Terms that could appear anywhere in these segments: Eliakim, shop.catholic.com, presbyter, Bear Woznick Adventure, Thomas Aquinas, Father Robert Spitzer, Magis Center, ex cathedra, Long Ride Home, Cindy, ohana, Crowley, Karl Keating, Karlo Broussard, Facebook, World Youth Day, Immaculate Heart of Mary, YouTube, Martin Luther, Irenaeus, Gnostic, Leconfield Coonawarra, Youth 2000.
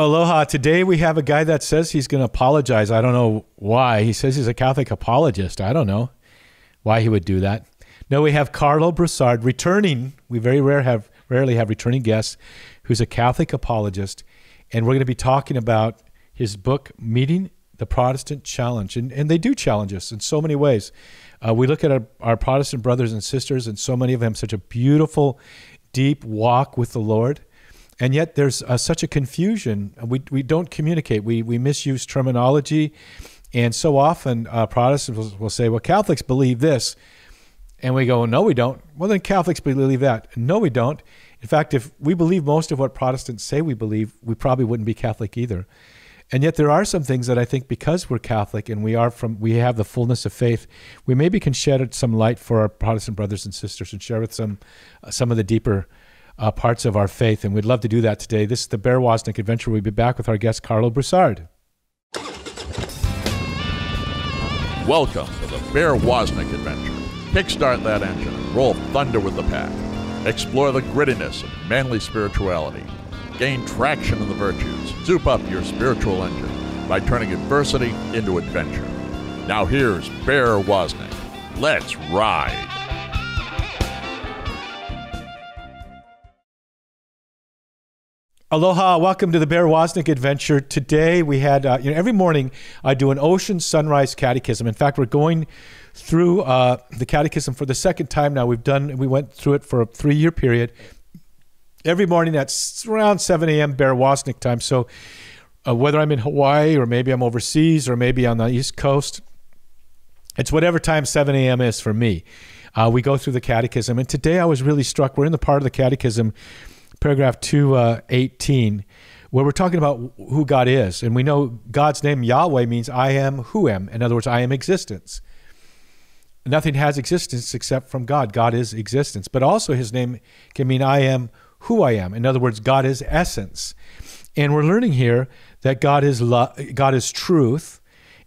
Aloha. Today we have a guy that says he's going to apologize. I don't know why. He says he's a Catholic apologist. I don't know why he would do that. No, we have Karlo Broussard returning. We rarely have returning guests, who's a Catholic apologist. And we're going to be talking about his book, Meeting the Protestant Challenge. And they do challenge us in so many ways. We look at our Protestant brothers and sisters, and so many of them, such a beautiful, deep walk with the Lord. And yet there's such a confusion. We don't communicate. We misuse terminology. And so often Protestants will say, well, Catholics believe this. And we go, no, we don't. Well, then Catholics believe that. No, we don't. In fact, if we believe most of what Protestants say we believe, we probably wouldn't be Catholic either. And yet there are some things that I think, because we're Catholic and we have the fullness of faith, we maybe can shed some light for our Protestant brothers and sisters and share with some of the deeper parts of our faith. And we'd love to do that today. This is the Bear Woznick Adventure. We'll be back with our guest, Karlo Broussard. Welcome to the Bear Woznick Adventure. Kickstart that engine and roll thunder with the pack. Explore the grittiness of manly spirituality. Gain traction in the virtues. Soup up your spiritual engine by turning adversity into adventure. Now here's Bear Woznick. Let's ride. Aloha, welcome to the Bear Woznick Adventure. Today we had, every morning I do an Ocean Sunrise Catechism. In fact, we're going through the Catechism for the second time now. We went through it for a 3-year period. Every morning at around 7 a.m. Bear Woznick time. So whether I'm in Hawaii, or maybe I'm overseas, or maybe on the East Coast, it's whatever time 7 a.m. is for me. We go through the Catechism. And today I was really struck. We're in the part of the Catechism, paragraph 218, where we're talking about who God is. And we know God's name, Yahweh, means I am who am. In other words, I am existence. Nothing has existence except from God. God is existence. But also his name can mean I am who I am. In other words, God is essence. And we're learning here that God is love, God is truth.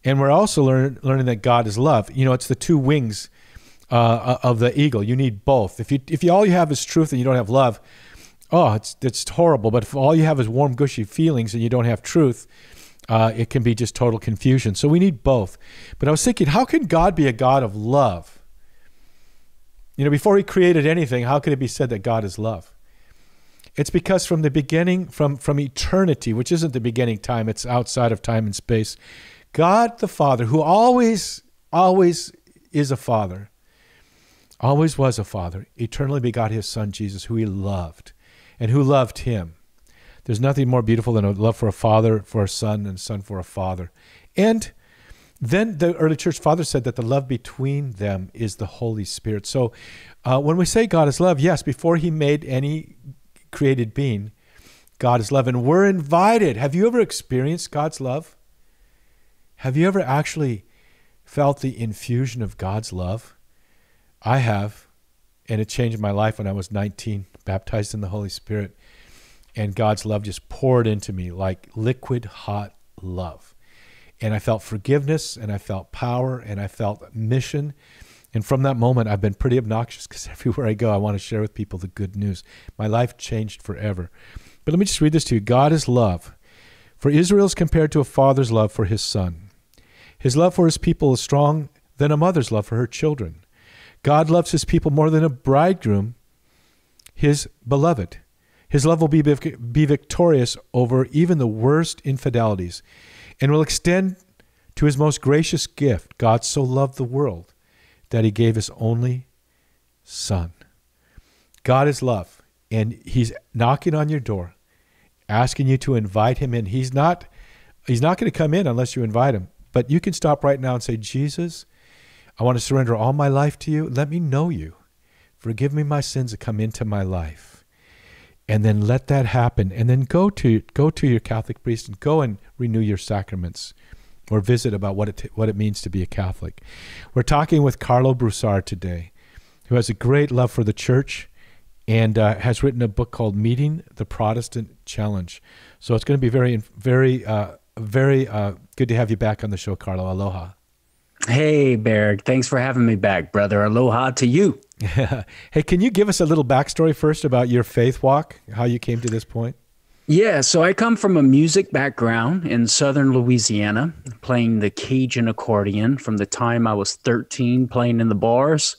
And we're also learning that God is love. You know, it's the two wings of the eagle. You need both. If all you have is truth and you don't have love, oh, it's horrible. But if all you have is warm, gushy feelings and you don't have truth, it can be just total confusion. So we need both. But I was thinking, how can God be a God of love? You know, before he created anything, how could it be said that God is love? It's because from the beginning, from eternity, which isn't the beginning time, it's outside of time and space, God the Father, who always, always is a father, always was a father, eternally begot his son, Jesus, who he loved. And who loved him. There's nothing more beautiful than a love for a father, for a son, and son for a father. And then the early church fathers said that the love between them is the Holy Spirit. So when we say God is love, yes, before he made any created being, God is love. And we're invited. Have you ever experienced God's love? Have you ever actually felt the infusion of God's love? I have. And it changed my life when I was 19, baptized in the Holy Spirit. And God's love just poured into me like liquid hot love. And I felt forgiveness, and I felt power, and I felt mission. And from that moment, I've been pretty obnoxious, because everywhere I go, I want to share with people the good news. My life changed forever. But let me just read this to you. God is love. For Israel is compared to a father's love for his son. His love for his people is stronger than a mother's love for her children. God loves his people more than a bridegroom, his beloved. His love will be victorious over even the worst infidelities, and will extend to his most gracious gift. God so loved the world that he gave his only son. God is love, and he's knocking on your door, asking you to invite him in. He's not going to come in unless you invite him, but you can stop right now and say, Jesus, I want to surrender all my life to you. Let me know you. Forgive me my sins and come into my life. And then let that happen. And then go to your Catholic priest and go and renew your sacraments, or visit about what it means to be a Catholic. We're talking with Karlo Broussard today, who has a great love for the church and has written a book called Meeting the Protestant Challenge. So it's going to be very, very good to have you back on the show, Karlo. Aloha. Hey, Bear. Thanks for having me back, brother. Aloha to you. Hey, can you give us a little backstory first about your faith walk, how you came to this point? Yeah, so I come from a music background in southern Louisiana, playing the Cajun accordion from the time I was 13, playing in the bars,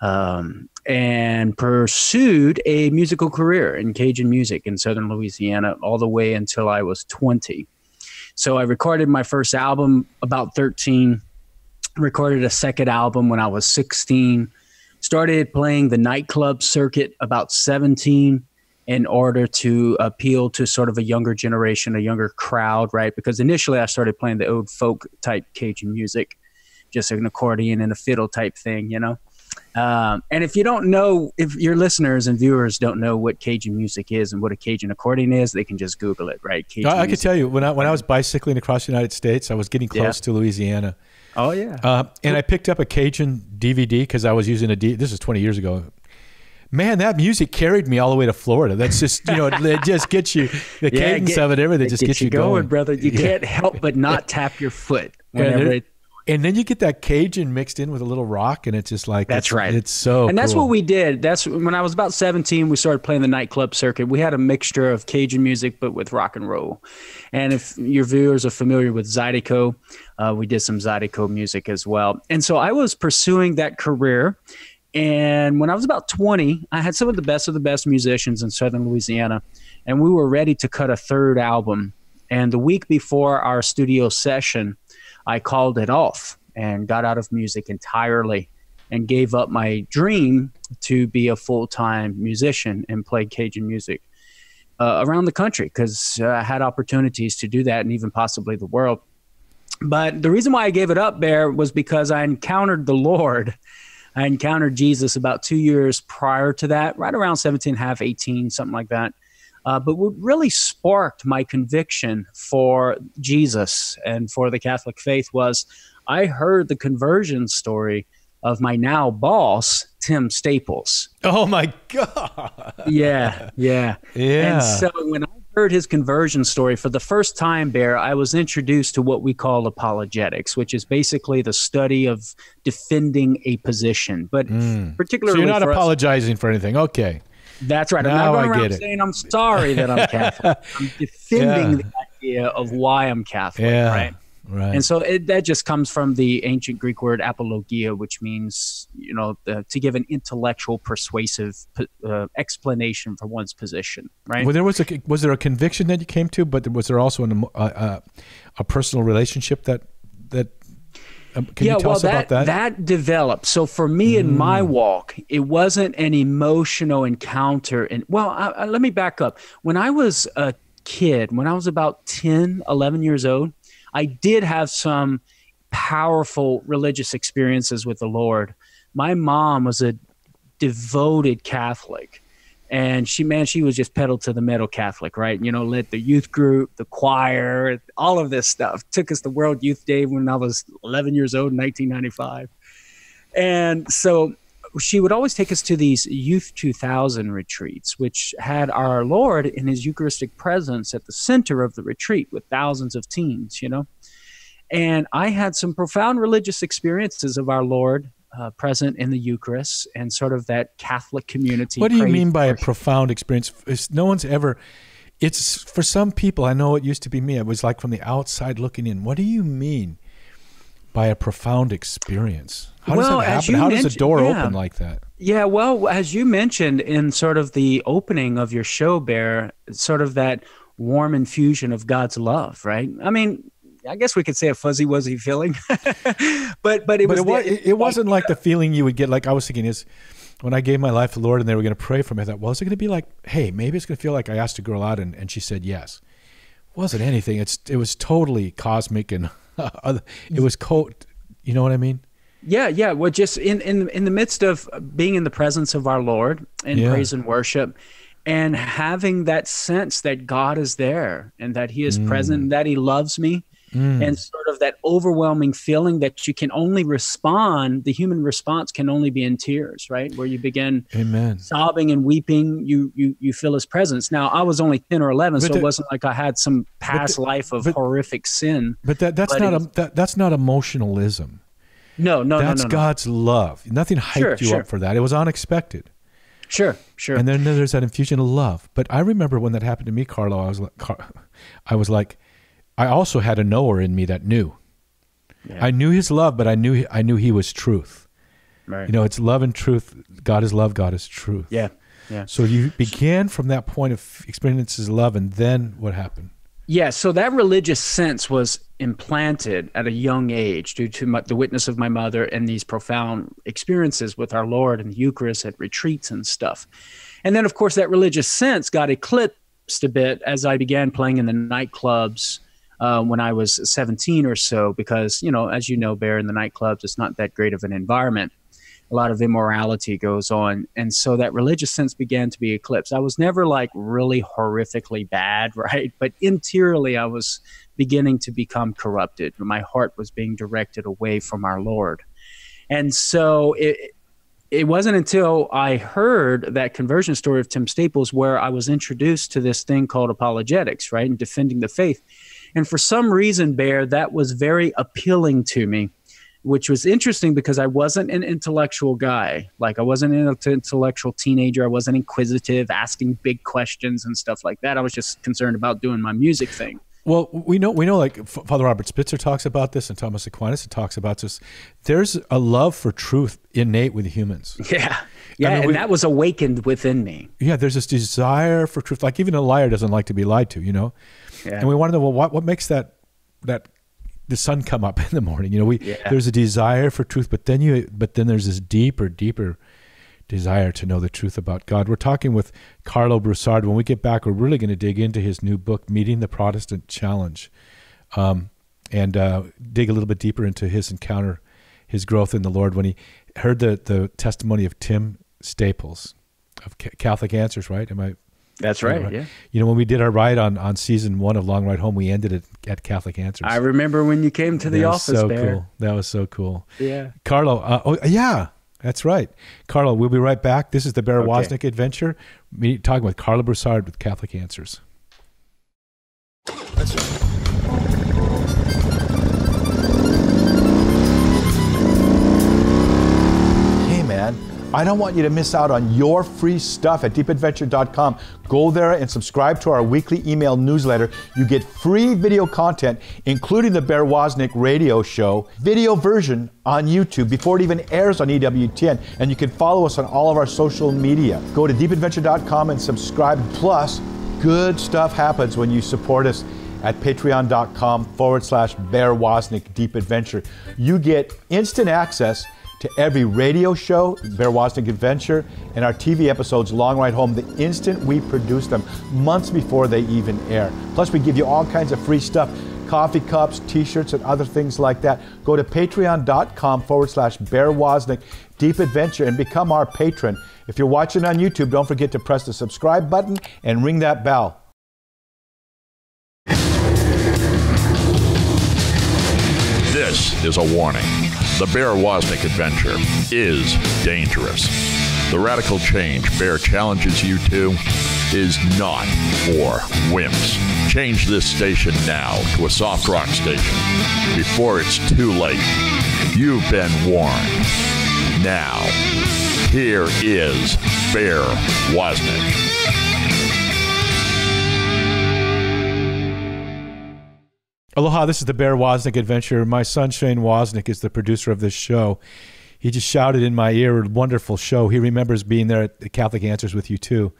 and pursued a musical career in Cajun music in southern Louisiana all the way until I was 20. So I recorded my first album about 13, recorded a second album when I was 16, started playing the nightclub circuit about 17, in order to appeal to sort of a younger generation, a younger crowd, right? Because initially I started playing the old folk type Cajun music, just an accordion and a fiddle type thing, you know? And if you don't know, if your listeners and viewers don't know what Cajun music is and what a Cajun accordion is, they can just Google it, right? Cajun I could tell you, when I was bicycling across the United States, I was getting close to Louisiana. Oh, yeah. And I picked up a Cajun DVD because I was using a D. This is 20 years ago. Man, that music carried me all the way to Florida. That's just, you know, it just gets you, the cadence of it, everything just gets you going, brother. You can't help but not tap your foot. And then you get that Cajun mixed in with a little rock, and it's just like, that's right. It's so And that's cool. What we did. That's when I was about 17, we started playing the nightclub circuit. We had a mixture of Cajun music, but with rock and roll. And if your viewers are familiar with Zydeco, we did some Zydeco music as well. And so I was pursuing that career. And when I was about 20, I had some of the best musicians in southern Louisiana, and we were ready to cut a third album. And the week before our studio session, I called it off and got out of music entirely and gave up my dream to be a full-time musician and play Cajun music around the country, because I had opportunities to do that and even possibly the world. But the reason why I gave it up, Bear, was because I encountered the Lord. I encountered Jesus about 2 years prior to that, right around 17, half 18, something like that. But what really sparked my conviction for Jesus and for the Catholic faith was I heard the conversion story of my now boss, Tim Staples. Oh, my God. Yeah. And so when I heard his conversion story for the first time, Bear, I was introduced to what we call apologetics, which is basically the study of defending a position. But particularly, so you're not apologizing for anything. Okay. That's right. I'm not going around saying I'm sorry that I'm Catholic. I'm defending the idea of why I'm Catholic, right? Right. And so that just comes from the ancient Greek word apologia, which means, you know, to give an intellectual, persuasive explanation for one's position, right? Well, there was there a conviction that you came to, but was there also a personal relationship that? Can you tell us about that? That developed. So for me in my walk, it wasn't an emotional encounter. And well, let me back up. When I was a kid, when I was about 10, 11 years old, I did have some powerful religious experiences with the Lord. My mom was a devoted Catholic. And she was just pedal to the metal Catholic, right? You know, led the youth group, the choir, all of this stuff. Took us to World Youth Day when I was 11 years old in 1995. And so she would always take us to these Youth 2000 retreats, which had our Lord in his Eucharistic presence at the center of the retreat with thousands of teens, you know. And I had some profound religious experiences of our Lord present in the Eucharist and sort of that Catholic community. What do you mean by a profound experience? It's for some people, I know it used to be me, it was like from the outside looking in. What do you mean by a profound experience? How does that happen? How does a door open like that? Yeah, well, as you mentioned in sort of the opening of your show, Bear, sort of that warm infusion of God's love, right? I mean, I guess we could say a fuzzy wuzzy feeling, but it wasn't like the feeling you would get. Like I was thinking is when I gave my life to the Lord and they were going to pray for me, I thought, well, is it going to be like, hey, maybe it's going to feel like I asked a girl out and she said yes. It wasn't anything. It was totally cosmic and it was cold. You know what I mean? Yeah, yeah. Well, just in the midst of being in the presence of our Lord in praise and worship, and having that sense that God is there and that He is present, that He loves me. And sort of that overwhelming feeling that you can only respond, the human response can only be in tears, right? Where you begin sobbing and weeping, you feel His presence. Now, I was only 10 or 11, so it wasn't like I had some past life of horrific sin. But that's not emotionalism. No, no, that's God's love. Nothing hyped you up for that. It was unexpected. Sure, sure. And then there's that infusion of love. But I remember when that happened to me, Karlo, I was like, I also had a knower in me that knew. Yeah. I knew his love, but I knew he was truth. Right. You know, it's love and truth. God is love. God is truth. Yeah, yeah. So you began from that point of experiences love, and then what happened? Yeah, so that religious sense was implanted at a young age due to the witness of my mother and these profound experiences with our Lord and the Eucharist at retreats and stuff. And then, of course, that religious sense got eclipsed a bit as I began playing in the nightclubs when I was 17 or so, because, you know, as you know, Bear, in the nightclubs, it's not that great of an environment. A lot of immorality goes on. And so that religious sense began to be eclipsed. I was never like really horrifically bad, right? But interiorly, I was beginning to become corrupted. My heart was being directed away from our Lord. And so it wasn't until I heard that conversion story of Tim Staples where I was introduced to this thing called apologetics, right? And defending the faith. And for some reason, Bear, that was very appealing to me, which was interesting because I wasn't an intellectual guy. Like I wasn't an intellectual teenager. I wasn't inquisitive, asking big questions and stuff like that. I was just concerned about doing my music thing. Well, we know like Father Robert Spitzer talks about this and Thomas Aquinas talks about this. There's a love for truth innate with humans. Yeah. Yeah, I mean, and that was awakened within me. Yeah, there's this desire for truth. Like even a liar doesn't like to be lied to, you know? Yeah. And we want to know, well, what makes that the sun come up in the morning, you know, there's a desire for truth, but then there's this deeper desire to know the truth about God. We're talking with Karlo Broussard. When we get back, we're really going to dig into his new book, Meeting the Protestant Challenge, and dig a little bit deeper into his encounter, his growth in the Lord when he heard the testimony of Tim Staples of Catholic Answers, right? Am I? That's right, right, yeah. You know, when we did our ride on season one of Long Ride Home, we ended it at Catholic Answers. I remember when you came to the office, so Bear. Cool. That was so cool. Yeah. Karlo, yeah, that's right. Karlo, we'll be right back. This is the Bear Woznick Adventure. We're talking with Karlo Broussard with Catholic Answers. That's right. Hey, man. I don't want you to miss out on your free stuff at deepadventure.com. Go there and subscribe to our weekly email newsletter. You get free video content, including the Bear Woznick radio show, video version on YouTube before it even airs on EWTN. And you can follow us on all of our social media. Go to deepadventure.com and subscribe. Plus, good stuff happens when you support us at patreon.com/Bear Woznick Deep Adventure. You get instant access to every radio show, Bear Woznick Adventure, and our TV episodes, Long Ride Home, the instant we produce them, months before they even air. Plus, we give you all kinds of free stuff, coffee cups, T-shirts, and other things like that. Go to patreon.com/Bear Woznick Deep Adventure and become our patron. If you're watching on YouTube, don't forget to press the subscribe button and ring that bell. This is a warning. The Bear Woznick Adventure is dangerous. The radical change Bear challenges you to is not for wimps. Change this station now to a soft rock station before it's too late. You've been warned. Now, here is Bear Woznick. Aloha, this is the Bear Woznick Adventure. My son, Shane Woznick, is the producer of this show. He just shouted in my ear, wonderful show. He remembers being there at the Catholic Answers with you, too.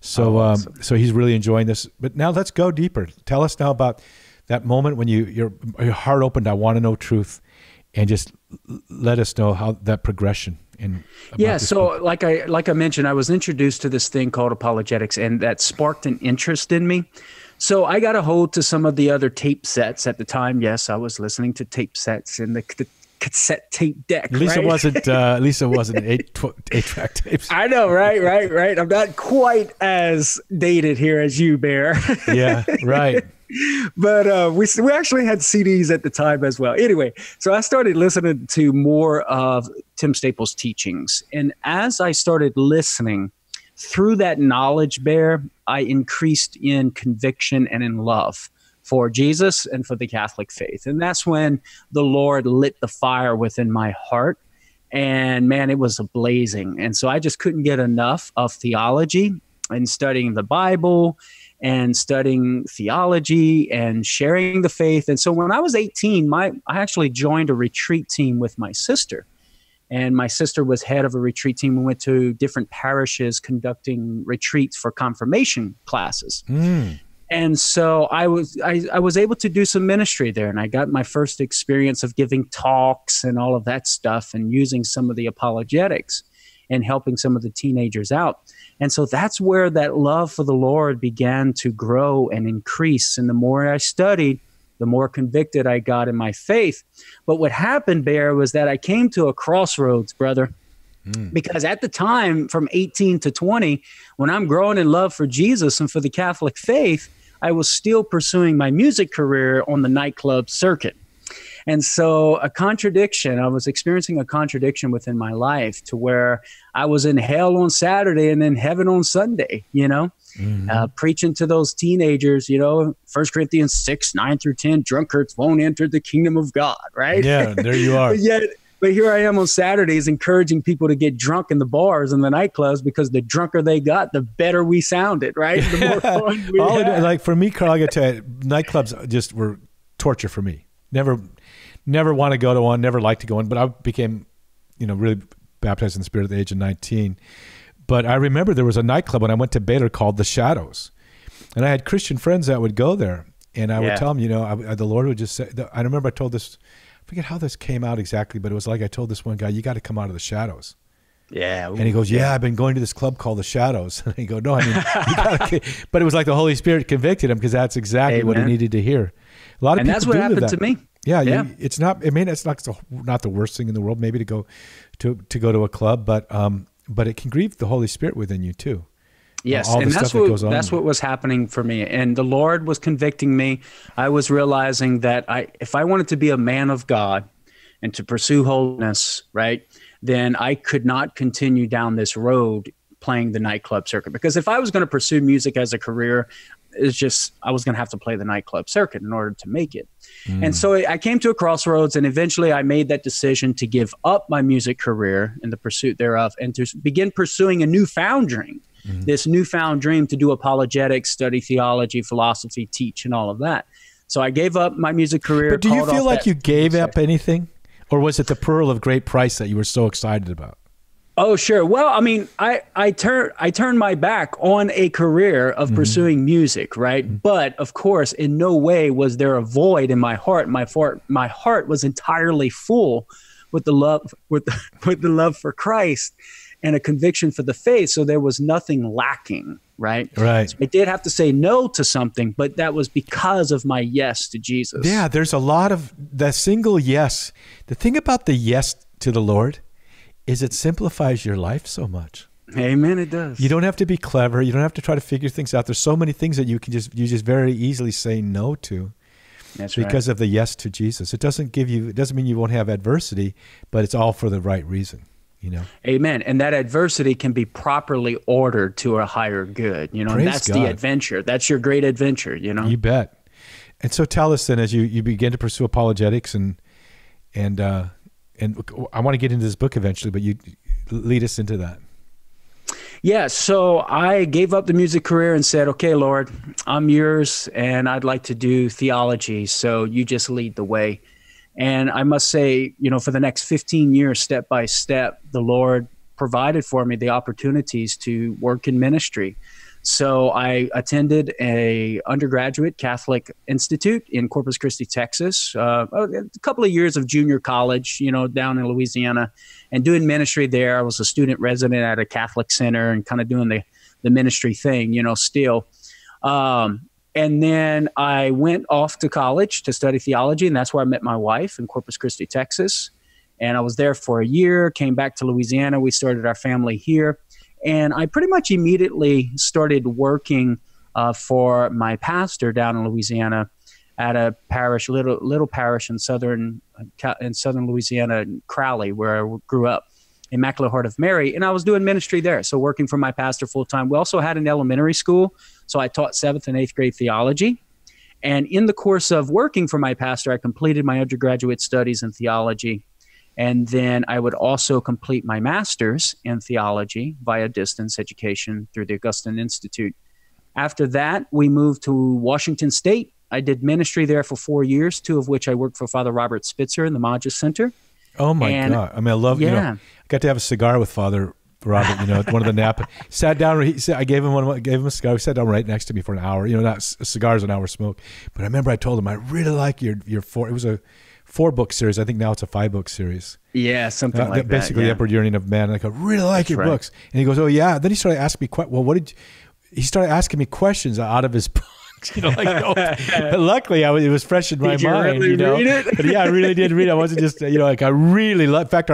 So awesome. So he's really enjoying this. But now let's go deeper. Tell us now about that moment when your heart opened, I want to know truth, and just let us know how that progression. Yeah, so book. like I mentioned, I was introduced to this thing called apologetics, and that sparked an interest in me. So I got a hold to some of the other tape sets at the time. Yes, I was listening to tape sets in the cassette tape deck. At least, right? It wasn't 8-track tapes. I know, right. I'm not quite as dated here as you, Bear. Yeah, right. But we actually had CDs at the time as well. Anyway, so I started listening to more of Tim Staples' teachings. And as I started listening, through that knowledge, Bear, I increased in conviction and in love for Jesus and for the Catholic faith. And that's when the Lord lit the fire within my heart And man, it was blazing. And so I just couldn't get enough of theology and studying the Bible and studying theology and sharing the faith. And so when I was 18, I actually joined a retreat team with my sister. And my sister was head of a retreat team. We went to different parishes conducting retreats for confirmation classes. Mm. And so I was able to do some ministry there, and I got my first experience of giving talks and all of that stuff and using some of the apologetics and helping some of the teenagers out. And so that's where that love for the Lord began to grow and increase. And the more I studied, the more convicted I got in my faith. But what happened, Bear, was that I came to a crossroads, brother, because at the time, from 18 to 20, when I'm growing in love for Jesus and for the Catholic faith, I was still pursuing my music career on the nightclub circuit. And so a contradiction, I was experiencing a contradiction within my life to where I was in hell on Saturday and in heaven on Sunday, you know, preaching to those teenagers, you know, 1 Corinthians 6, 9 through 10, drunkards won't enter the kingdom of God, right? Yeah, there you are. But here I am on Saturdays encouraging people to get drunk in the bars and the nightclubs, because the drunker they got, the better we sounded, right? The more fun we had. Like for me, Karl, I got to nightclubs just were torture for me. Never want to go to one, never liked to go one, but I became, you know, really baptized in the Spirit at the age of 19. But I remember there was a nightclub when I went to Baylor called The Shadows. And I had Christian friends that would go there, and I would tell them, you know, the Lord would just say, I remember I told this, I forget how this came out exactly, but it was like I told this one guy, you got to come out of the shadows. Yeah. And he goes, yeah, I've been going to this club called The Shadows. And I go, no, I mean, you gotta, but it was like the Holy Spirit convicted him, because that's exactly what he needed to hear. A lot of people do that. And that's what happened to me. Yeah, yeah. It's not, I mean, it's not the worst thing in the world, maybe, to go to a club, but it can grieve the Holy Spirit within you too. Yes, and that's what was happening for me. And the Lord was convicting me. I was realizing that if I wanted to be a man of God and to pursue holiness, right, then I could not continue down this road playing the nightclub circuit. Because if I was going to pursue music as a career, it's just I was going to have to play the nightclub circuit in order to make it. And so I came to a crossroads, and eventually I made that decision to give up my music career and the pursuit thereof and to begin pursuing a newfound dream. This newfound dream to do apologetics, study theology, philosophy, teach, and all of that. So I gave up my music career. But do you feel like you gave up anything? Or was it the pearl of great price that you were so excited about? Oh, sure. Well, I mean, I turned my back on a career of pursuing music, right? But of course, in no way was there a void in my heart. My heart was entirely full with the love with the love for Christ and a conviction for the faith. So there was nothing lacking, right? Right. So I did have to say no to something, but that was because of my yes to Jesus. Yeah, there's a lot of the single yes. The thing about the yes to the Lord is it simplifies your life so much. Amen, it does. You don't have to be clever. You don't have to try to figure things out. There's so many things that you just very easily say no to. That's because of the yes to Jesus. It doesn't mean you won't have adversity, but it's all for the right reason. You know? Amen. And that adversity can be properly ordered to a higher good. You know, and that's the adventure. That's your great adventure, you know? You bet. And so tell us then, as you begin to pursue apologetics and I want to get into this book eventually, but you lead us into that. Yeah, so I gave up the music career and said, okay, Lord, I'm yours and I'd like to do theology. So you just lead the way. And I must say, you know, for the next 15 years, step by step, the Lord provided for me the opportunities to work in ministry. So I attended an undergraduate Catholic Institute in Corpus Christi, Texas, a couple of years of junior college, you know, down in Louisiana, and doing ministry there. I was a student resident at a Catholic center and kind of doing the ministry thing, you know, still. And then I went off to college to study theology, and that's where I met my wife in Corpus Christi, Texas. And I was there for a year, came back to Louisiana. We started our family here. And I pretty much immediately started working for my pastor down in Louisiana at a parish, little parish in southern Louisiana, Crowley, where I grew up, Immaculate Heart of Mary. And I was doing ministry there, so working for my pastor full-time. We also had an elementary school. So I taught 7th and 8th grade theology. And in the course of working for my pastor, I completed my undergraduate studies in theology. And then I would also complete my master's in theology via distance education through the Augustine Institute. After that, we moved to Washington State. I did ministry there for 4 years, 2 of which I worked for Father Robert Spitzer in the Magis Center. Oh, my God. I mean, I love, you know, I got to have a cigar with Father Robert, you know, one of the Napa. Sat down, he said, I gave him one, gave him a cigar. He sat down right next to me for an hour. You know, not cigars, an hour smoke. But I remember I told him, I really like your 4, it was a 4-book series. I think now it's a 5-book series. Yeah, something like that. Basically, The Upward Yearning of Man. Like, I really like your books. And he goes, oh, yeah. Then he started asking me, well, what did you, he started asking me questions out of his books. You know, like, but luckily, it was fresh in my mind. Really, you know? Read it? But yeah, I really did read it. I wasn't just, you know, like I really love, in fact,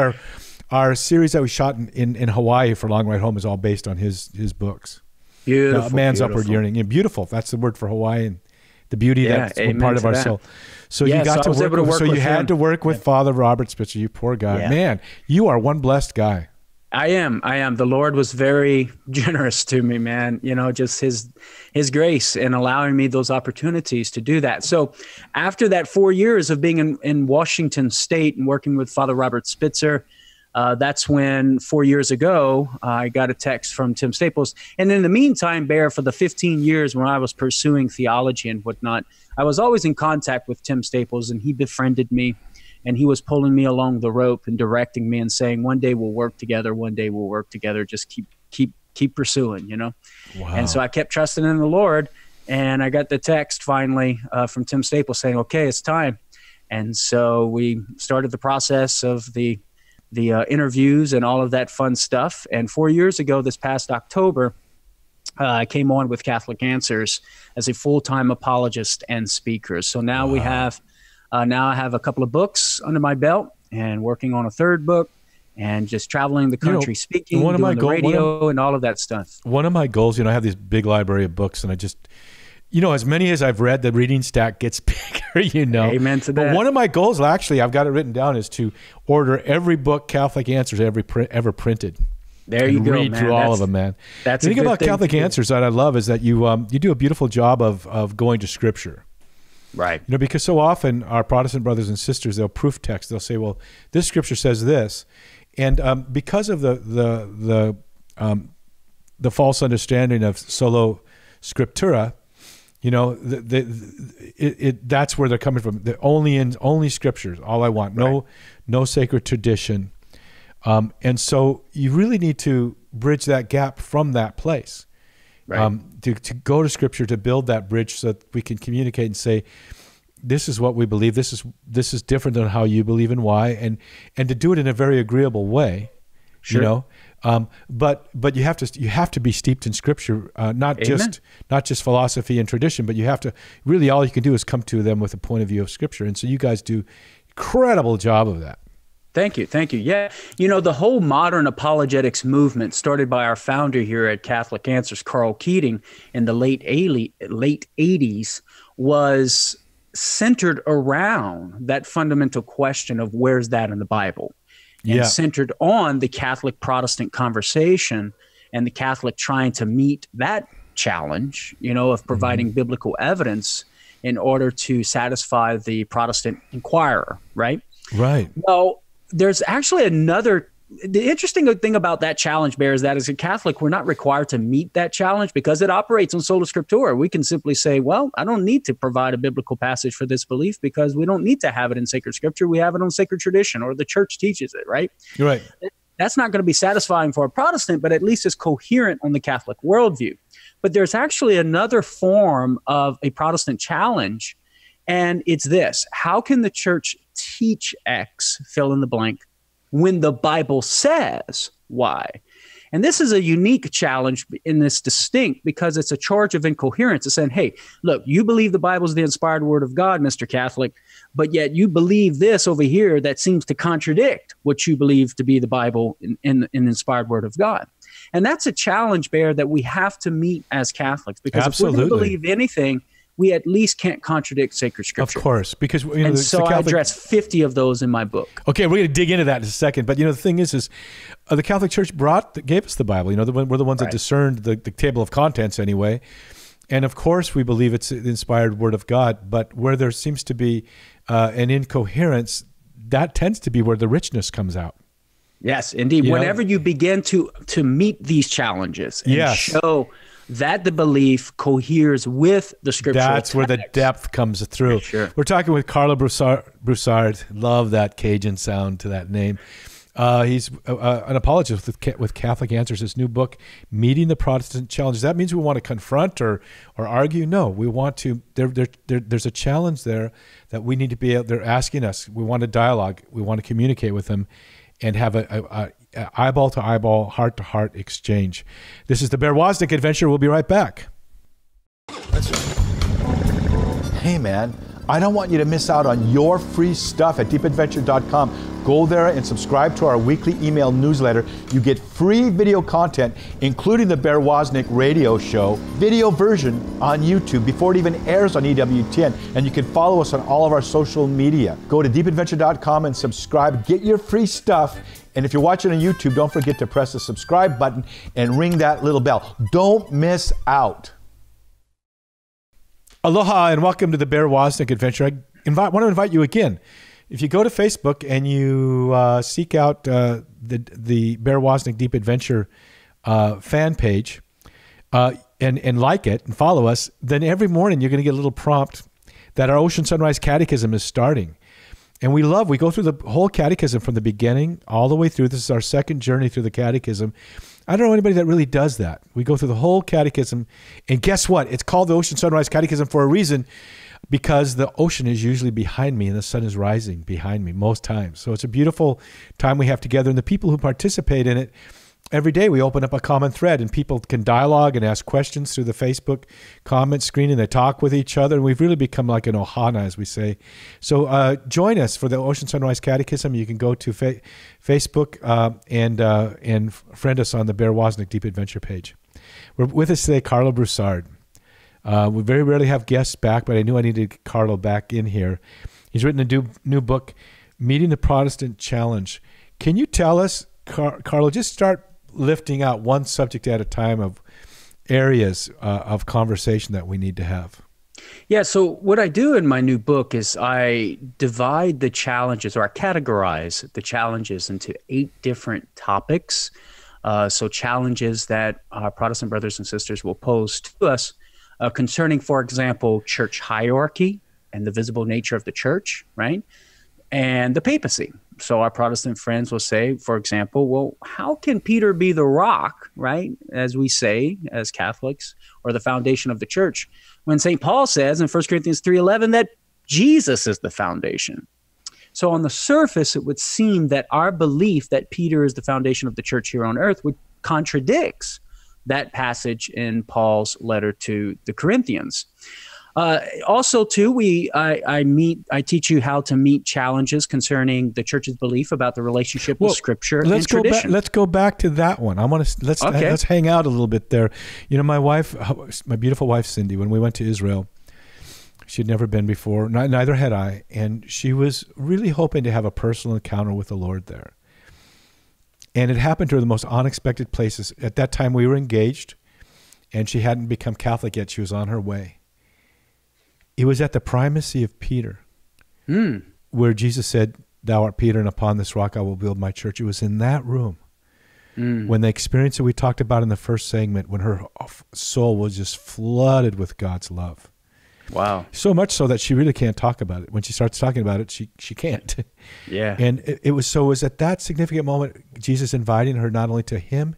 our series that we shot in Hawaii for Long Ride Home is all based on his books. Beautiful. Man's Upward Yearning. Yeah, beautiful. That's the word for Hawaiian. The beauty that's part of our soul. So you got to work with Father Robert Spitzer, you poor guy. Yeah. Man, you are one blessed guy. I am. The Lord was very generous to me, man. You know, just his grace in allowing me those opportunities to do that. So after that 4 years of being in Washington State and working with Father Robert Spitzer, that's when 4 years ago, I got a text from Tim Staples. And in the meantime, Bear, for the 15 years when I was pursuing theology and whatnot, I was always in contact with Tim Staples, and he befriended me, and he was pulling me along the rope and directing me and saying, one day we'll work together, one day we'll work together, just keep pursuing, you know? Wow. And so I kept trusting in the Lord, and I got the text finally from Tim Staples saying, okay, it's time. And so we started the process of the interviews and all of that fun stuff. And 4 years ago, this past October, I came on with Catholic Answers as a full-time apologist and speaker. So now we have, now I have a couple of books under my belt and working on a 3rd book and just traveling the country, speaking, doing the radio and all of that stuff. One of my goals, you know, I have this big library of books, and I just, you know, as many as I've read, the reading stack gets bigger, you know. Amen to that. But one of my goals, actually, I've got it written down, is to order every book Catholic Answers ever printed. There you go, man. Read through all of them, man. That's the thing about Catholic Answers that I love is that you you do a beautiful job of going to Scripture. Right. You know, because so often our Protestant brothers and sisters, they'll proof text. They'll say, well, this Scripture says this. And because of the false understanding of sola scriptura, you know, that's where they're coming from. The only Scriptures, all I want, no sacred tradition, and so you really need to bridge that gap from that place, to go to Scripture, to build that bridge so that we can communicate and say, this is what we believe. This is different than how you believe and why, and to do it in a very agreeable way, you know. But you have to be steeped in Scripture, not just philosophy and tradition, but you have to really, all you can do is come to them with a point of view of Scripture, and so you guys do an incredible job of that. Thank you, thank you. Yeah, you know, the whole modern apologetics movement started by our founder here at Catholic Answers, Karl Keating, in the late 80s was centered around that fundamental question of where's that in the Bible. And centered on the Catholic Protestant conversation and the Catholic trying to meet that challenge, you know, of providing biblical evidence in order to satisfy the Protestant inquirer, right? Right. Well, there's actually another, the interesting thing about that challenge, Bear, is that as a Catholic, we're not required to meet that challenge because it operates on sola scriptura. We can simply say, well, I don't need to provide a biblical passage for this belief because we don't need to have it in sacred Scripture. We have it on sacred tradition, or the Church teaches it, right? Right. That's not going to be satisfying for a Protestant, but at least it's coherent on the Catholic worldview. But there's actually another form of a Protestant challenge, and it's this. How can the Church teach X, fill in the blank, when the Bible says why? And this is a unique challenge in this distinct because it's a charge of incoherence. It's saying, hey, look, you believe the Bible is the inspired word of God, Mr. Catholic, but yet you believe this over here that seems to contradict what you believe to be the Bible in inspired word of God. And that's a challenge, Bear, that we have to meet as Catholics because if we believe anything, we at least can't contradict sacred Scripture. Of course, because you know, and so I address 50 of those in my book. Okay, we're going to dig into that in a second. But you know, the thing is the Catholic Church gave us the Bible. You know, we're the ones that discerned the table of contents anyway. And of course, we believe it's the inspired Word of God. But where there seems to be an incoherence, that tends to be where the richness comes out. Yes, indeed. Whenever you begin to meet these challenges and show that the belief coheres with the scripture, that's where the depth comes through. Sure. We're talking with Karlo Broussard. Love that Cajun sound to that name. He's an apologist with Catholic Answers. His new book, Meeting the Protestant Challenge. That means we want to confront or argue? No, we want to. There's a challenge there that we need to be out there asking us. We want to dialogue. We want to communicate with them and have a eyeball-to-eyeball, heart-to-heart exchange. This is the Bear Woznick Adventure. We'll be right back. Hey, man. I don't want you to miss out on your free stuff at deepadventure.com. Go there and subscribe to our weekly email newsletter. You get free video content, including the Bear Woznick radio show, video version on YouTube before it even airs on EWTN. And you can follow us on all of our social media. Go to deepadventure.com and subscribe. Get your free stuff. And if you're watching on YouTube, don't forget to press the subscribe button and ring that little bell. Don't miss out. Aloha and welcome to the Bear Woznick Adventure. I want to invite you again. If you go to Facebook and you seek out the Bear Woznick Deep Adventure fan page and like it and follow us, then every morning you're going to get a little prompt that our Ocean Sunrise Catechism is starting. And we go through the whole catechism from the beginning all the way through. This is our second journey through the catechism. I don't know anybody that really does that. We go through the whole catechism, and guess what? It's called the Ocean Sunrise Catechism for a reason, because the ocean is usually behind me and the sun is rising behind me most times. So it's a beautiful time we have together, and the people who participate in it, every day we open up a common thread, and people can dialogue and ask questions through the Facebook comment screen, and they talk with each other, and we've really become like an ohana, as we say. So join us for the Ocean Sunrise Catechism. You can go to Facebook and friend us on the Bear Woznick Deep Adventure page. We're with us today, Karlo Broussard. We very rarely have guests back, but I knew I needed Karlo back in here. He's written a new book, Meeting the Protestant Challenge. Can you tell us, Karlo, just start lifting out one subject at a time of areas of conversation that we need to have? Yeah, so what I do in my new book is I divide the challenges, or I categorize the challenges into 8 different topics. So challenges that our Protestant brothers and sisters will pose to us concerning, for example, church hierarchy and the visible nature of the church, right? And the papacy. So our Protestant friends will say, for example, well, how can Peter be the rock, right, as we say as Catholics, or the foundation of the church, when St. Paul says in 1 Corinthians 3:11 that Jesus is the foundation? So on the surface, it would seem that our belief that Peter is the foundation of the church here on earth would contradicts that passage in Paul's letter to the Corinthians. Also, too, I teach you how to meet challenges concerning the church's belief about the relationship with Scripture and tradition. Let's go back to that one. I want to let's hang out a little bit there. You know, my beautiful wife Cindy, when we went to Israel, she'd never been before. Neither had I, and she was really hoping to have a personal encounter with the Lord there. And it happened to her in the most unexpected places. At that time, we were engaged, and she hadn't become Catholic yet. She was on her way. It was at the primacy of Peter, where Jesus said, "Thou art Peter, and upon this rock I will build my church." It was in that room, when the experience that we talked about in the first segment, when her soul was just flooded with God's love. Wow. So much so that she really can't talk about it. When she starts talking about it, she can't. Yeah. And it was at that significant moment, Jesus inviting her not only to him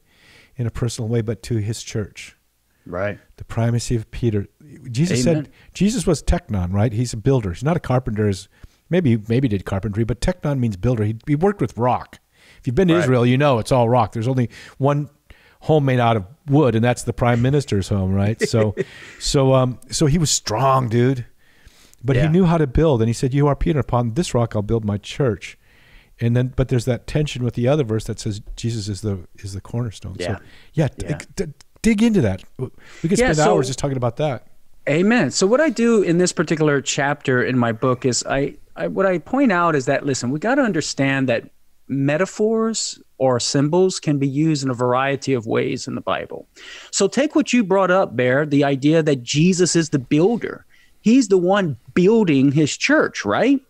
in a personal way, but to his church. Right. The primacy of Peter. Jesus said, Jesus was technon, right? He's a builder. He's not a carpenter. Maybe did carpentry, but technon means builder. He worked with rock. If you've been to Israel, you know it's all rock. There's only one home made out of wood, and that's the prime minister's home, right? So, so he was strong, dude. But he knew how to build, and he said, "You are Peter. Upon this rock, I'll build my church." And then, but there's that tension with the other verse that says Jesus is the cornerstone. Yeah. So, dig into that. We could spend hours just talking about that. Amen. So what I do in this particular chapter in my book is what I point out is that, listen, we got to understand that metaphors or symbols can be used in a variety of ways in the Bible. So take what you brought up, Bear, the idea that Jesus is the builder. He's the one building his church, right?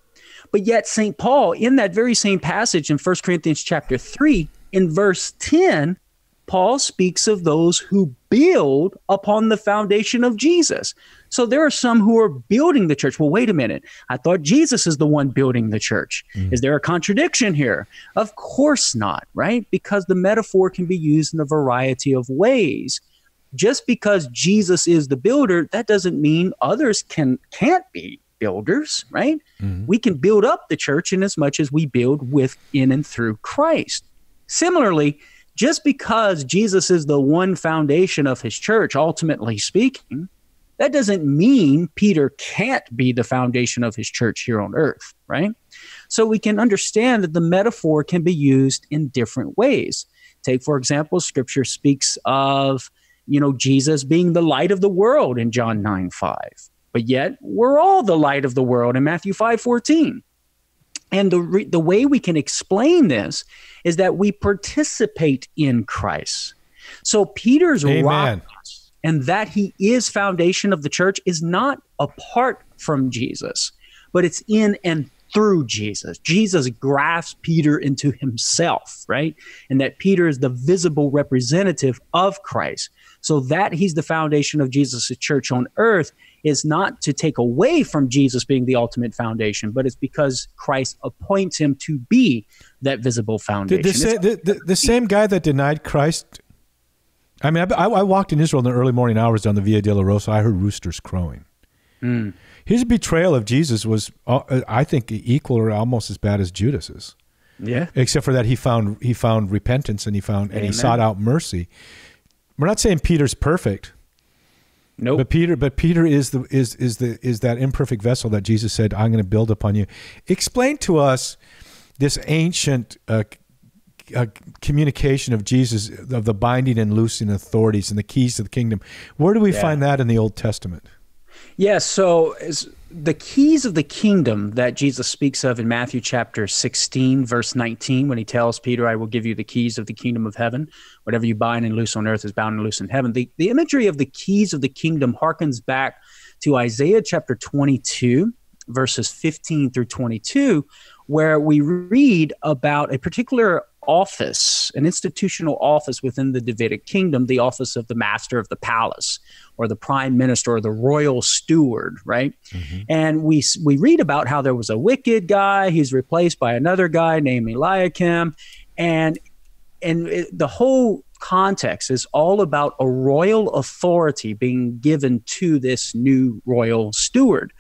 But yet St. Paul, in that very same passage in 1 Corinthians chapter 3, in verse 10, Paul speaks of those who build upon the foundation of Jesus. So there are some who are building the church. Well, wait a minute. I thought Jesus is the one building the church. Is there a contradiction here? Of course not, right? Because the metaphor can be used in a variety of ways. Just because Jesus is the builder, that doesn't mean others can't be builders, right? We can build up the church in as much as we build with, in, and through Christ. Similarly, just because Jesus is the one foundation of his church, ultimately speaking, that doesn't mean Peter can't be the foundation of his church here on earth, right? So we can understand that the metaphor can be used in different ways. Take, for example, Scripture speaks of, you know, Jesus being the light of the world in John 9:5. But yet we're all the light of the world in Matthew 5:14. And the way we can explain this is that we participate in Christ. So Peter's rock and that he is foundation of the church is not apart from Jesus, but it's in and through Jesus. Jesus grafts Peter into himself, right? And that Peter is the visible representative of Christ. So that he's the foundation of Jesus' church on earth is not to take away from Jesus being the ultimate foundation, but it's because Christ appoints him to be that visible foundation. The same guy that denied Christ, I mean, I walked in Israel in the early morning hours on the Via della Rosa. I heard roosters crowing. His betrayal of Jesus was, I think, equal or almost as bad as Judas's. Yeah. Except for that he found repentance and he sought out mercy. We're not saying Peter's perfect. Nope. But Peter is that imperfect vessel that Jesus said, "I'm going to build upon you." Explain to us this ancient communication of Jesus of the binding and loosing authorities and the keys to the kingdom. Where do we find that in the Old Testament? Yeah, so the keys of the kingdom that Jesus speaks of in Matthew chapter 16, verse 19, when he tells Peter, "I will give you the keys of the kingdom of heaven. Whatever you bind and loose on earth is bound and loose in heaven." The imagery of the keys of the kingdom harkens back to Isaiah chapter 22, verses 15 through 22, where we read about a particular office, an institutional office within the Davidic kingdom, the office of the master of the palace or the prime minister or the royal steward, right? And we read about how there was a wicked guy. He's replaced by another guy named Eliakim. And the whole context is all about a royal authority being given to this new royal steward.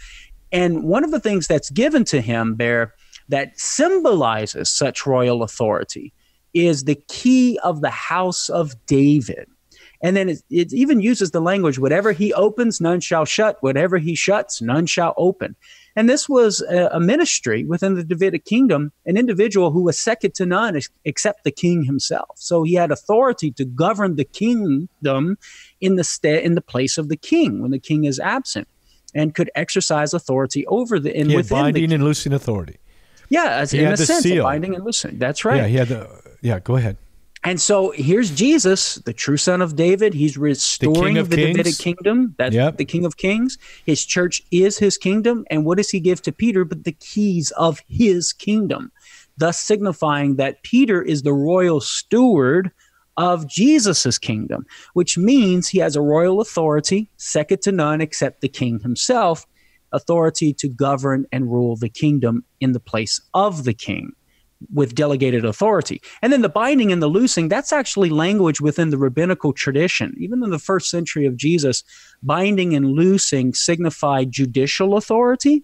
And one of the things that's given to him there that symbolizes such royal authority is the key of the house of David. And then it even uses the language, whatever he opens, none shall shut. Whatever he shuts, none shall open. And this was a ministry within the Davidic kingdom, an individual who was second to none except the king himself. So he had authority to govern the kingdom in the place of the king when the king is absent, and could exercise authority over the and within binding the king. And loosing authority. Yeah, as in a sense, seal. Binding and loosing. That's right. Yeah, he had the, go ahead. And so here's Jesus, the true son of David. He's restoring the Davidic kingdom. That's the King of Kings. His church is his kingdom. And what does he give to Peter but the keys of his kingdom, thus signifying that Peter is the royal steward of Jesus's kingdom, which means he has a royal authority, second to none except the king himself, authority to govern and rule the kingdom in the place of the king with delegated authority. And then the binding and the loosing, that's actually language within the rabbinical tradition. Even in the first century of Jesus, binding and loosing signified judicial authority,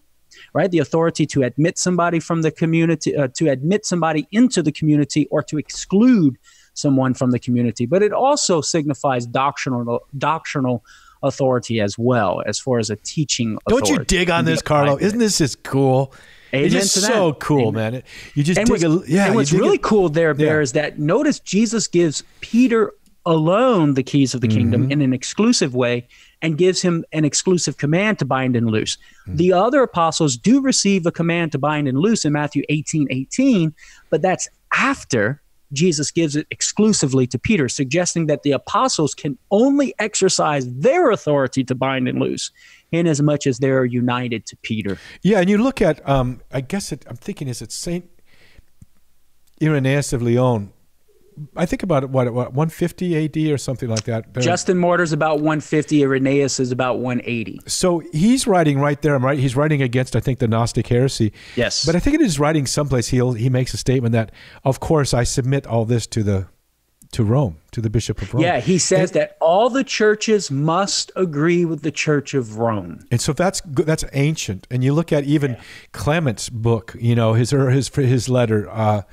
right? The authority to admit somebody from the community, to admit somebody into the community or to exclude someone from the community. But it also signifies doctrinal authority as well, as far as a teaching authority. Don't you dig on this, Karlo? Isn't this just cool? It's just so cool, man. You just dig a, yeah. And what's really cool there, Bear, is that notice Jesus gives Peter alone the keys of the kingdom in an exclusive way, and gives him an exclusive command to bind and loose. The other apostles do receive a command to bind and loose in Matthew 18:18, but that's after Jesus gives it exclusively to Peter, suggesting that the apostles can only exercise their authority to bind and loose inasmuch as they're united to Peter. Yeah, and you look at, I guess I'm thinking, is it St. Irenaeus of Lyon? I think about it, what 150 AD or something like that. Justin Martyr's about 150, Irenaeus is about 180. So he's writing right there, right? He's writing against, I think, the Gnostic heresy. Yes. But I think in his writing someplace, he makes a statement that, of course, I submit all this to the Rome, to the Bishop of Rome. Yeah, he says that all the churches must agree with the Church of Rome. And so that's ancient. And you look at even Clement's book, you know, his letter,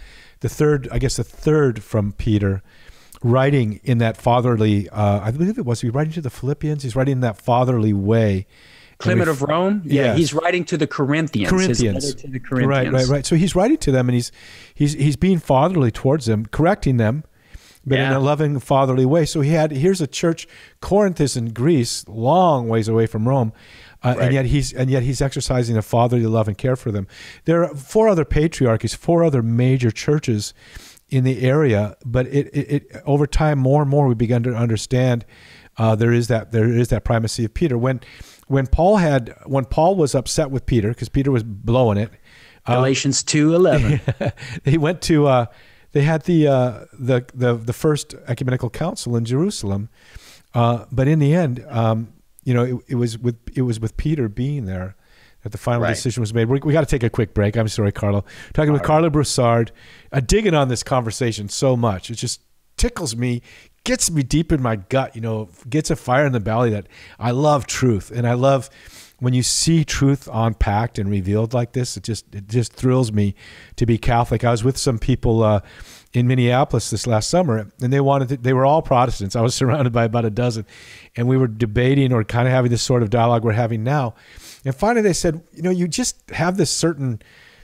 the third from Peter, writing in that fatherly, I believe it was, he writing to the Philippians, he's writing in that fatherly way. Clement of Rome? Yeah, yes. He's writing to the Corinthians. Right, right, right. So he's writing to them, and he's being fatherly towards them, correcting them, but in a loving, fatherly way. So he had, here's a church, Corinth is in Greece, long ways away from Rome, and yet he's exercising a fatherly love and care for them. There are four other patriarchies, four other major churches in the area, but it over time, more and more we began to understand there is that primacy of Peter. When Paul was upset with Peter because Peter was blowing it, Galatians 2:11, he went to. They had the first ecumenical council in Jerusalem, but in the end, you know, it was with Peter being there that the final decision was made. We got to take a quick break. I'm sorry, Karlo. Talking with Karlo Broussard, digging on this conversation so much. It just tickles me, gets me deep in my gut. You know, gets a fire in the belly that I love truth, and I love when you see truth unpacked and revealed like this. It just thrills me to be Catholic. I was with some people in Minneapolis this last summer, and they were all Protestants. I was surrounded by about a dozen, and we were debating or kind of having this sort of dialogue we're having now. And finally, they said, "You know, you just have this certain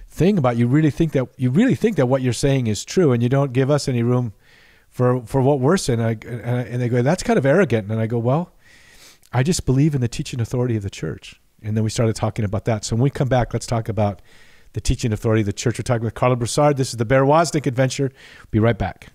thing about you really think that what you're saying is true, and you don't give us any room for what we're saying." And they go, "That's kind of arrogant." And I go, "Well, I just believe in the teaching authority of the Church." And then we started talking about that. So when we come back, let's talk about the teaching authority of the Church. We're talking with Karlo Broussard. This is the Bear Woznick Adventure. Be right back.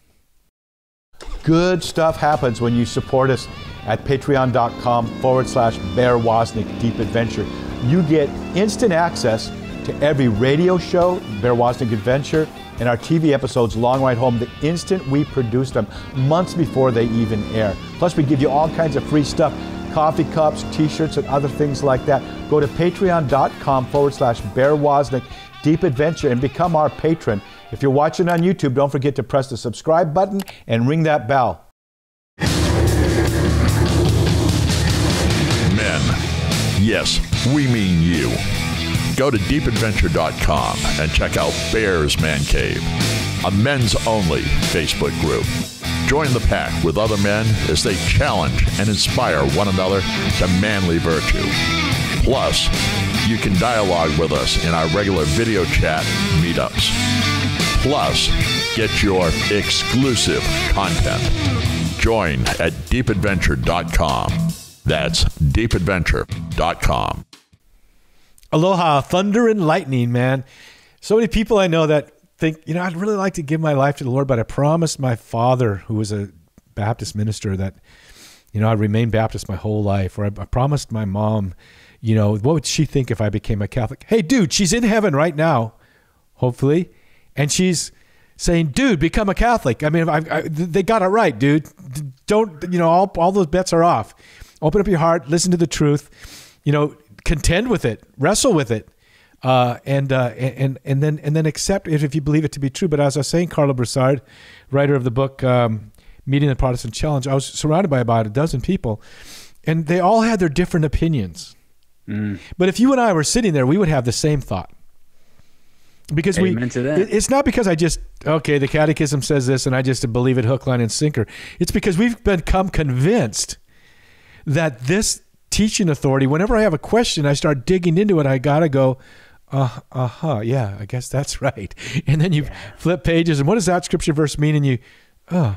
Good stuff happens when you support us at patreon.com/Bear Woznick Deep Adventure. You get instant access to every radio show, Bear Woznick Adventure, and our TV episodes, Long Ride Home, the instant we produce them, months before they even air. Plus, we give you all kinds of free stuff. Coffee cups, t-shirts, and other things like that. Go to patreon.com/Bear Woznick Deep Adventure and become our patron. If you're watching on YouTube, don't forget to press the subscribe button and ring that bell. Men, yes, we mean you. Go to deepadventure.com and check out Bear's Man Cave, a men's only Facebook group. Join the pack with other men as they challenge and inspire one another to manly virtue. Plus, you can dialogue with us in our regular video chat meetups. Plus, get your exclusive content. Join at deepadventure.com. That's deepadventure.com. Aloha, thunder and lightning, man. So many people I know that think, you know, I'd really like to give my life to the Lord, but I promised my father, who was a Baptist minister, that, you know, I'd remain Baptist my whole life. Or I promised my mom, you know, what would she think if I became a Catholic? Hey, dude, she's in heaven right now, hopefully, and she's saying, dude, become a Catholic. I mean, they got it right, dude. Don't, you know, all those bets are off. Open up your heart, listen to the truth, you know, contend with it, wrestle with it. And then accept it if you believe it to be true. But as I was saying, Karlo Broussard, writer of the book Meeting the Protestant Challenge, I was surrounded by about a dozen people, and they all had their different opinions. Mm. But if you and I were sitting there, we would have the same thought. Because it's not because I just, okay, the Catechism says this, and I just believe it hook, line, and sinker. It's because we've become convinced that this teaching authority, whenever I have a question, I start digging into it. I got to go, yeah, I guess that's right. And then you flip pages, and what does that scripture verse mean? And you, oh,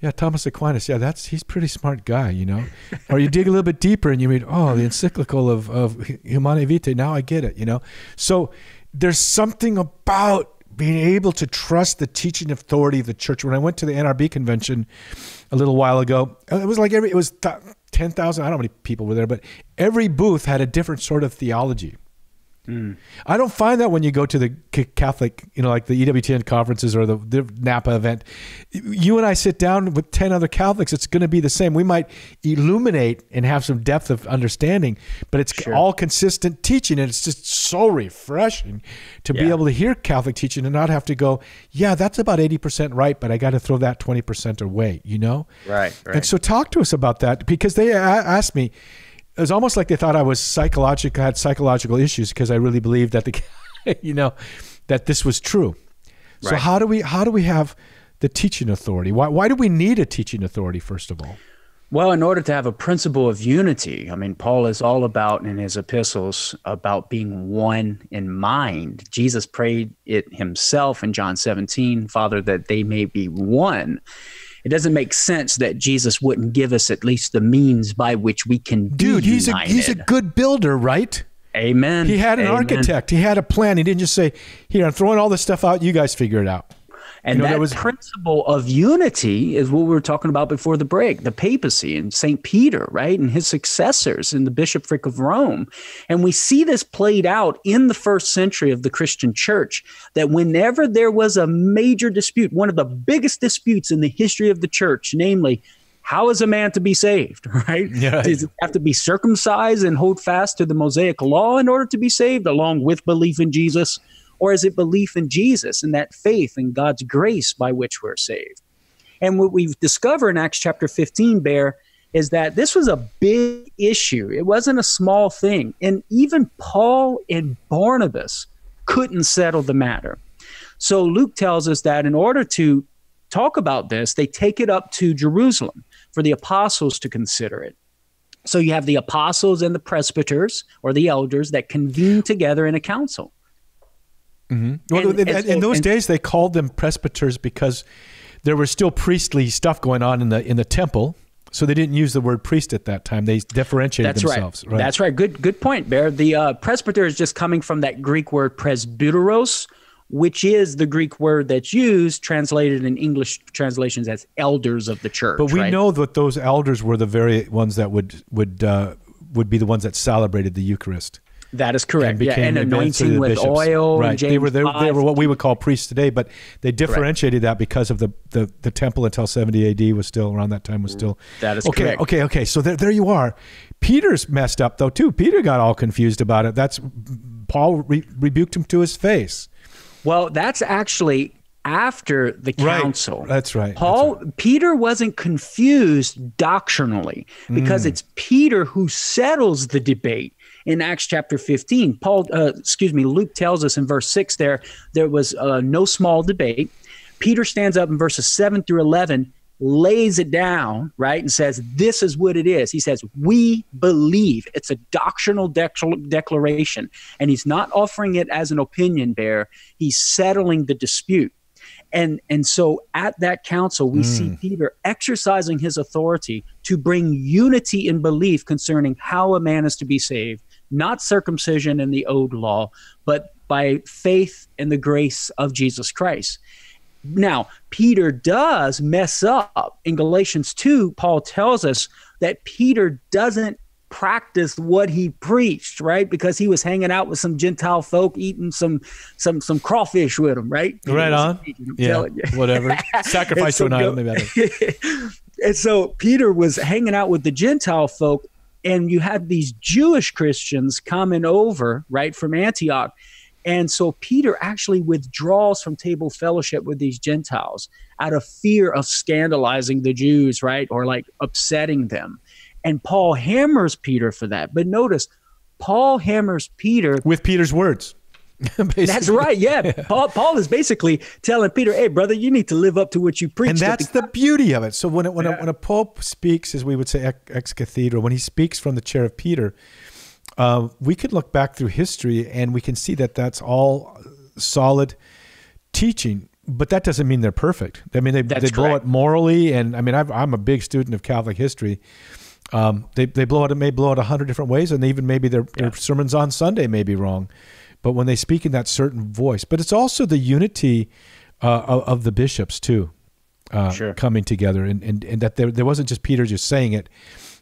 yeah, Thomas Aquinas, yeah, he's a pretty smart guy, you know. Or you dig a little bit deeper, and you read, oh, the encyclical of Humanae Vitae, now I get it, you know. So there's something about being able to trust the teaching authority of the Church. When I went to the NRB convention a little while ago, it was like it was 10,000, I don't know how many people were there, but every booth had a different sort of theology. Mm. I don't find that when you go to the Catholic, you know, like the EWTN conferences or the Napa event. You and I sit down with 10 other Catholics, it's going to be the same. We might illuminate and have some depth of understanding, but it's sure. all consistent teaching, and it's just so refreshing to yeah. be able to hear Catholic teaching and not have to go, yeah, that's about 80% right, but I got to throw that 20% away, you know? Right, right. And so talk to us about that, because they asked me, it was almost like they thought I was psychological, had psychological issues, because I really believed that the, you know, that this was true. Right. So how do we have the teaching authority? Why do we need a teaching authority, first of all? Well, in order to have a principle of unity, I mean, Paul is all about in his epistles about being one in mind. Jesus prayed it himself in John 17, Father, that they may be one. It doesn't make sense that Jesus wouldn't give us at least the means by which we can do. Dude, he's a good builder, right? Amen. He had an Amen. Architect. He had a plan. He didn't just say, here, I'm throwing all this stuff out. You guys figure it out. And you know, that principle of unity is what we were talking about before the break, the papacy and St. Peter, right, and his successors in the bishopric of Rome. And we see this played out in the first century of the Christian church, that whenever there was a major dispute, one of the biggest disputes in the history of the church, namely, how is a man to be saved, right? Yeah. Does it have to be circumcised and hold fast to the Mosaic law in order to be saved, along with belief in Jesus? Or is it belief in Jesus and that faith and God's grace by which we're saved? And what we've discovered in Acts chapter 15, Bear, is that this was a big issue. It wasn't a small thing. And even Paul and Barnabas couldn't settle the matter. So Luke tells us that in order to talk about this, they take it up to Jerusalem for the apostles to consider it. So you have the apostles and the presbyters or the elders that convene together in a council. Mm-hmm. In those days, they called them presbyters because there was still priestly stuff going on in the temple, so they didn't use the word priest at that time. They differentiated themselves. Right. Right? That's right. Good point, Bear. The presbyter is just coming from that Greek word presbyteros, which is the Greek word that's used, translated in English translations as elders of the church. But we know that those elders were the very ones that would be the ones that celebrated the Eucharist. That is correct. And anointing with oil. Right. They were what we would call priests today, but they differentiated that because of the temple until 70 AD was still around that time was still. That is correct. Okay. So there you are. Peter's messed up though too. Peter got all confused about it. That's Paul rebuked him to his face. Well, that's actually after the council. Right. That's right. Peter wasn't confused doctrinally because it's Peter who settles the debate. In Acts chapter 15, Luke tells us in verse 6 there was no small debate. Peter stands up in verses 7 through 11, lays it down, right, and says, this is what it is. He says, we believe. It's a doctrinal declaration, and he's not offering it as an opinion, Bear. He's settling the dispute. And so at that council, we see Peter exercising his authority to bring unity in belief concerning how a man is to be saved. Not circumcision in the old law, but by faith and the grace of Jesus Christ. Now, Peter does mess up. In Galatians 2, Paul tells us that Peter doesn't practice what he preached, right? Because he was hanging out with some Gentile folk, eating some crawfish with them, right? Right on. Yeah, whatever. Sacrifice to an idol. And so Peter was hanging out with the Gentile folk, and you have these Jewish Christians coming over, right, from Antioch. And so Peter actually withdraws from table fellowship with these Gentiles out of fear of scandalizing the Jews, right, or like upsetting them. And Paul hammers Peter for that. But notice, Paul hammers Peter. With Peter's words. That's right. Yeah. Paul is basically telling Peter, hey, brother, you need to live up to what you preach. And that's the beauty of it. So when a pope speaks, as we would say, ex cathedra, when he speaks from the chair of Peter, we could look back through history and we can see that that's all solid teaching. But that doesn't mean they're perfect. I mean, they blow it morally. And I mean, I'm a big student of Catholic history. They blow it. It may blow it 100 different ways. And even maybe their sermons on Sunday may be wrong. But when they speak in that certain voice, but it's also the unity of the bishops too, coming together, and that there wasn't just Peter just saying it,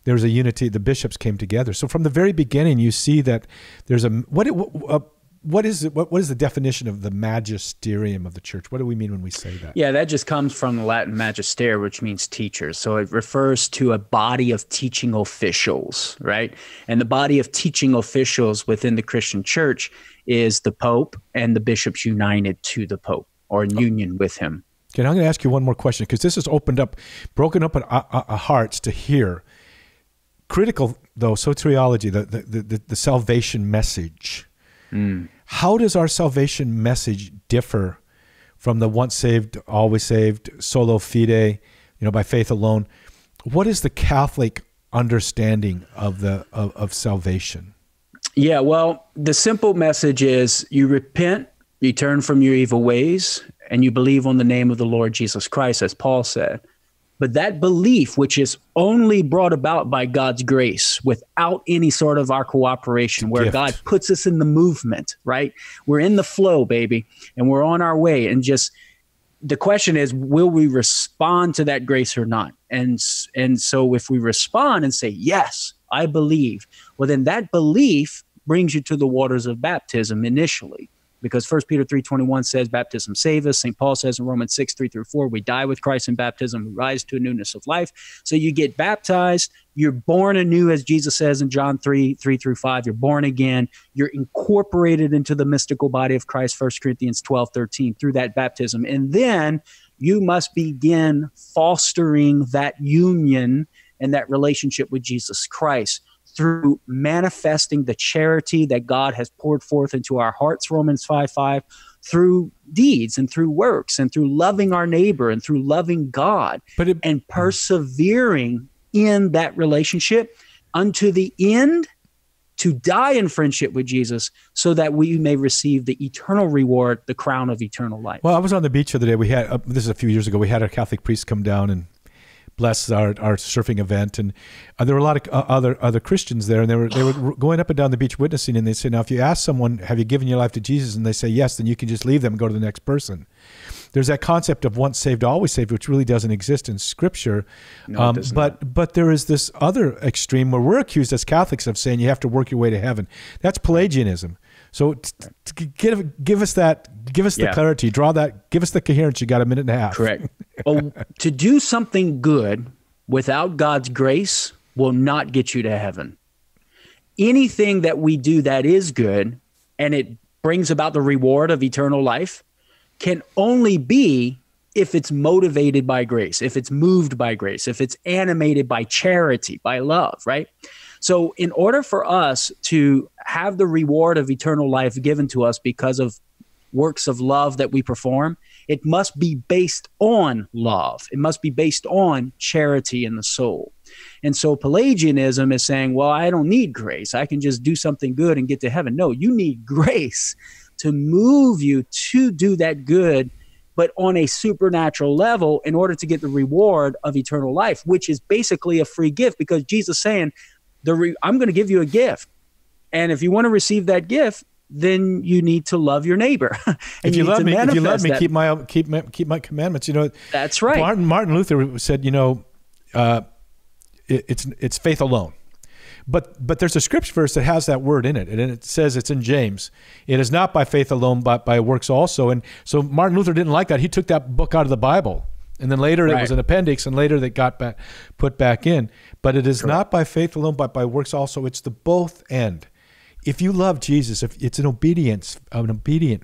there was a unity. The bishops came together. So from the very beginning, you see that there's a what is the definition of the magisterium of the church? What do we mean when we say that? Yeah, that just comes from the Latin magister, which means teacher. So it refers to a body of teaching officials, right? And the body of teaching officials within the Christian church is the Pope and the bishops united to the Pope or in union with him. Okay, now I'm going to ask you one more question because this has opened up, broken up our hearts to hear. Critical, though, soteriology, the salvation message. Mm. How does our salvation message differ from the once saved, always saved, solo fide, you know, by faith alone? What is the Catholic understanding of the of salvation? Yeah, well, the simple message is you repent, you turn from your evil ways, and you believe on the name of the Lord Jesus Christ, as Paul said. But that belief, which is only brought about by God's grace, without any sort of our cooperation, where God puts us in the movement, right? We're in the flow, baby, and we're on our way. And just the question is, will we respond to that grace or not? And so if we respond and say, yes, I believe, well, then that belief brings you to the waters of baptism initially. Because 1 Peter 3:21 says baptism saves us. St. Paul says in Romans 6:3-4, we die with Christ in baptism, we rise to a newness of life. So you get baptized, you're born anew, as Jesus says in John 3:3-5, you're born again, you're incorporated into the mystical body of Christ, 1 Corinthians 12:13, through that baptism. And then you must begin fostering that union and that relationship with Jesus Christ through manifesting the charity that God has poured forth into our hearts, Romans 5:5, through deeds and through works and through loving our neighbor and through loving God and persevering in that relationship unto the end, to die in friendship with Jesus so that we may receive the eternal reward, the crown of eternal life. Well, I was on the beach the other day. We had, this is a few years ago, we had a Catholic priest come down and bless our surfing event, and there were a lot of other Christians there, and they were going up and down the beach witnessing, and they say, now if you ask someone, have you given your life to Jesus, and they say yes, then you can just leave them and go to the next person. There's that concept of once saved, always saved, which really doesn't exist in Scripture. No, it does not. But there is this other extreme where we're accused as Catholics of saying you have to work your way to heaven. That's Pelagianism. So give us the clarity, draw that, give us the coherence. You got a minute and a half. Correct. Well, to do something good without God's grace will not get you to heaven. Anything that we do that is good and it brings about the reward of eternal life can only be if it's motivated by grace, if it's moved by grace, if it's animated by charity, by love, right? So in order for us to have the reward of eternal life given to us because of works of love that we perform, it must be based on love. It must be based on charity in the soul. And so Pelagianism is saying, well, I don't need grace. I can just do something good and get to heaven. No, you need grace to move you to do that good, but on a supernatural level in order to get the reward of eternal life, which is basically a free gift, because Jesus is saying, I'm going to give you a gift. And if you want to receive that gift, then you need to love your neighbor. If you love me, keep my commandments. You know, that's right. Martin Luther said, you know, it's faith alone. But there's a scripture verse that has that word in it, and it says, it's in James, it is not by faith alone, but by works also. And so Martin Luther didn't like that. He took that book out of the Bible. And then later it was an appendix, and later that got back, put back in. But it is not by faith alone, but by works also. It's the both end. If you love Jesus, if it's an obedient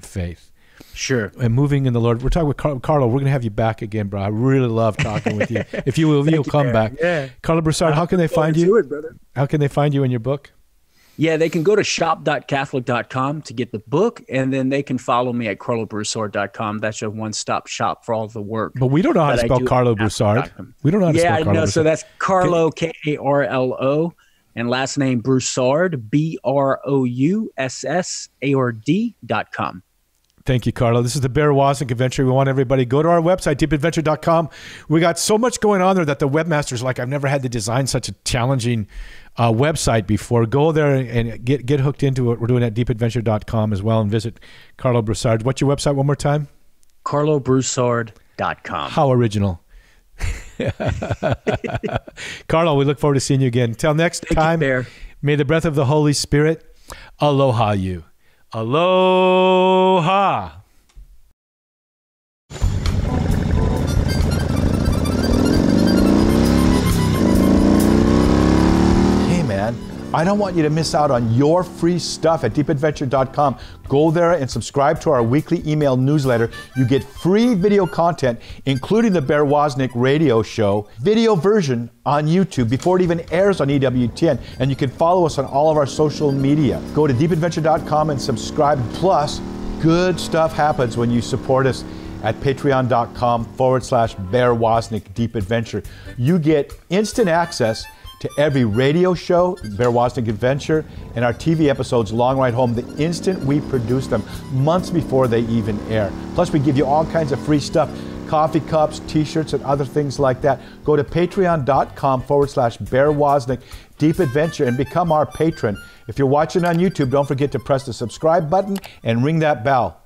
faith. Sure. And moving in the Lord. We're talking with Karlo. We're going to have you back again, bro. I really love talking with you. If you will, you'll come back. Yeah. Karlo Broussard, how can they find you? How can they find you in your book? Yeah, they can go to shop.catholic.com to get the book, and then they can follow me at karlobroussard.com. That's your one-stop shop for all the work. But we don't know how to spell Karlo Broussard. We don't know how to spell Karlo Broussard. Yeah, I know. So that's Karlo, K-A-R-L-O, and last name Broussard, B-R-O-U-S-S-A-R-D.com. Thank you, Karlo. This is the Bear Woznick Adventure. We want everybody to go to our website, deepadventure.com. We got so much going on there that the webmaster's like, I've never had to design such a challenging website before. Go there and get hooked into what we're doing at deepadventure.com as well, and visit Karlo Broussard. What's your website one more time? KarloBroussard.com. How original. Karlo, we look forward to seeing you again. Till next time, may the breath of the Holy Spirit aloha you. Aloha. Hey, man, I don't want you to miss out on your free stuff at deepadventure.com. Go there and subscribe to our weekly email newsletter. You get free video content, including the Bear Woznick radio show, video version on YouTube before it even airs on EWTN. And you can follow us on all of our social media. Go to deepadventure.com and subscribe. Plus, good stuff happens when you support us at patreon.com/Bear Woznick Deep Adventure. You get instant access to every radio show, Bear Woznick Adventure, and our TV episodes, Long Ride Home, the instant we produce them, months before they even air. Plus, we give you all kinds of free stuff, coffee cups, t-shirts, and other things like that. Go to patreon.com/Bear Woznick Deep Adventure and become our patron. If you're watching on YouTube, don't forget to press the subscribe button and ring that bell.